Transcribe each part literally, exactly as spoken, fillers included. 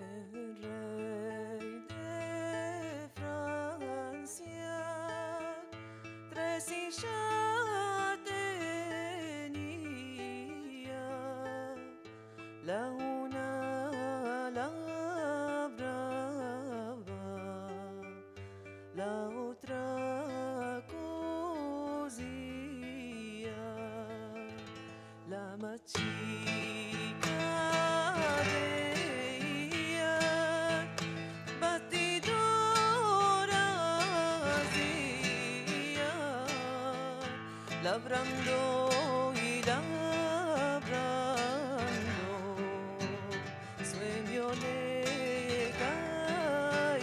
El rey de Francia tres hijas tenía, la una labraba, la otra cosía, la más chica de labrando y labrando, sueño le caía.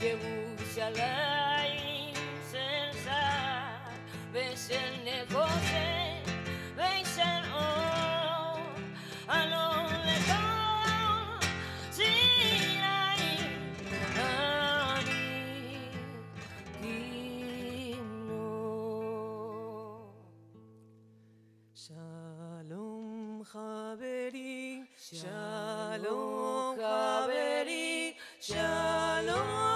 Llevuse a la insensa, ves el negocio, ves el oh, a lo lejos, sin ahí, ahí, no. Shalom, Javeri, Shalom, Javeri, Shalom.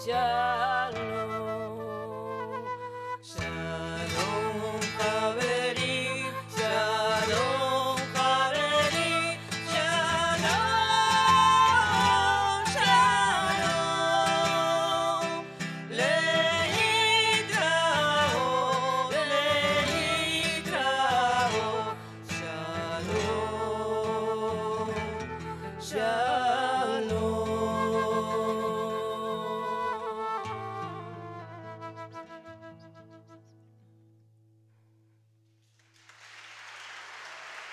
Shalom, shalom, Javeri, shalom, Javeri, shalom, shalom, leitrao, leitrao, shalom, shalom.